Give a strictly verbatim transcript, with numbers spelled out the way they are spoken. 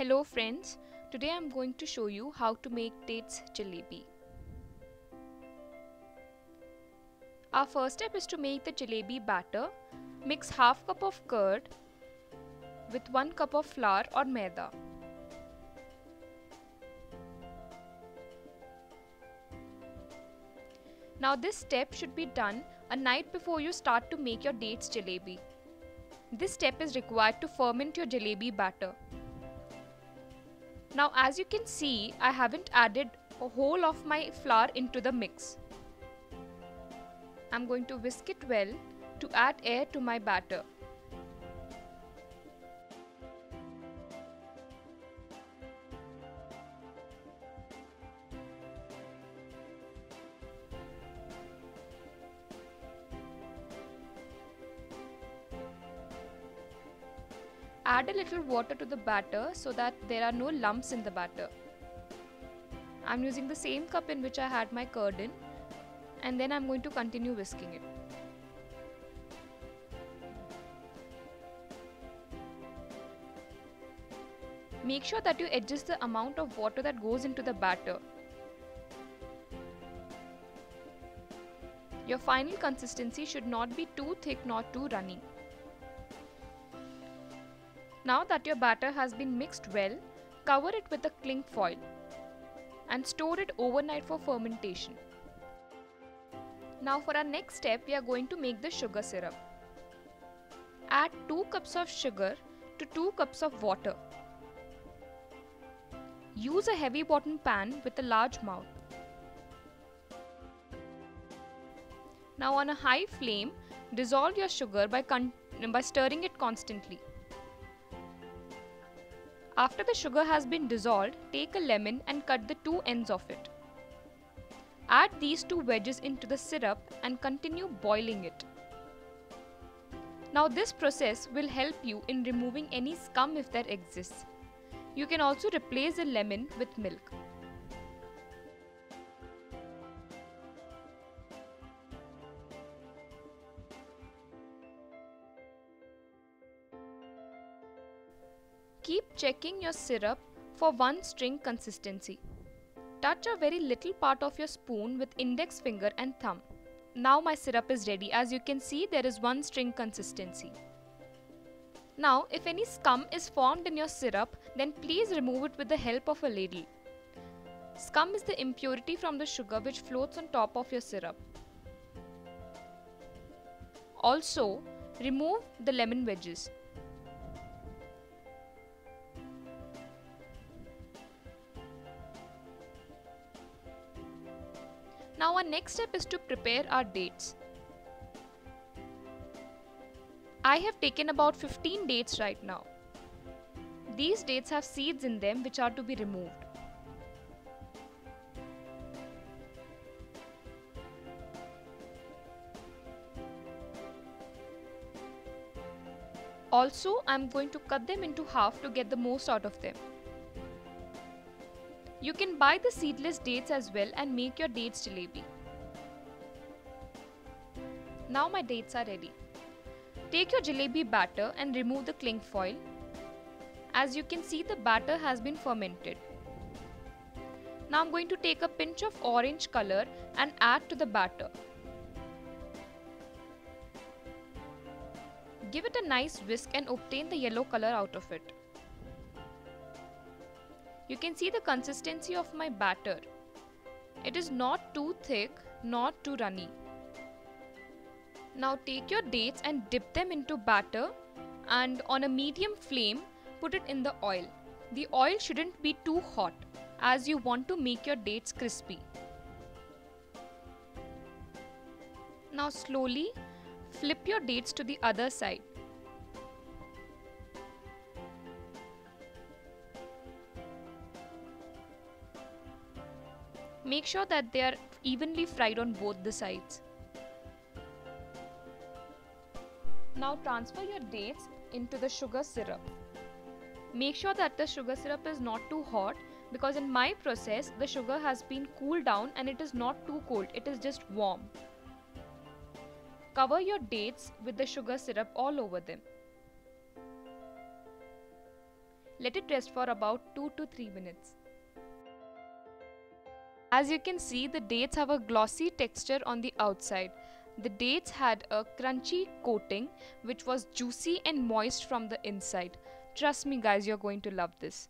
Hello friends, today I am going to show you how to make dates jalebi. Our first step is to make the jalebi batter. Mix half cup of curd with one cup of flour or maida. Now this step should be done a night before you start to make your dates jalebi. This step is required to ferment your jalebi batter. Now as you can see, I haven't added a whole of my flour into the mix. I'm going to whisk it well to add air to my batter. Add a little water to the batter so that there are no lumps in the batter. I'm using the same cup in which I had my curd in, and then I'm going to continue whisking it. Make sure that you adjust the amount of water that goes into the batter. Your final consistency should not be too thick nor too runny. Now that your batter has been mixed well, cover it with a cling foil and store it overnight for fermentation. Now for our next step, we are going to make the sugar syrup. Add two cups of sugar to two cups of water. Use a heavy bottom pan with a large mouth. Now on a high flame, dissolve your sugar by, con by stirring it constantly. After the sugar has been dissolved, take a lemon and cut the two ends of it. Add these two wedges into the syrup and continue boiling it. Now this process will help you in removing any scum if there exists. You can also replace the lemon with milk. Keep checking your syrup for one string consistency. Touch a very little part of your spoon with index finger and thumb. Now my syrup is ready. As you can see, there is one string consistency. Now if any scum is formed in your syrup, then please remove it with the help of a ladle. Scum is the impurity from the sugar which floats on top of your syrup. Also, remove the lemon wedges. Now our next step is to prepare our dates. I have taken about fifteen dates right now. These dates have seeds in them which are to be removed. Also, I am going to cut them into half to get the most out of them. You can buy the seedless dates as well and make your dates jalebi. Now my dates are ready. Take your jalebi batter and remove the cling foil. As you can see, the batter has been fermented. Now I'm going to take a pinch of orange color and add to the batter. Give it a nice whisk and obtain the yellow color out of it. You can see the consistency of my batter. It is not too thick, not too runny. Now take your dates and dip them into batter and on a medium flame put it in the oil. The oil shouldn't be too hot as you want to make your dates crispy. Now slowly flip your dates to the other side. Make sure that they are evenly fried on both the sides. Now transfer your dates into the sugar syrup. Make sure that the sugar syrup is not too hot, because in my process the sugar has been cooled down and it is not too cold, it is just warm. Cover your dates with the sugar syrup all over them. Let it rest for about two to three minutes. As you can see, the dates have a glossy texture on the outside. The dates had a crunchy coating which was juicy and moist from the inside. Trust me guys, you're going to love this.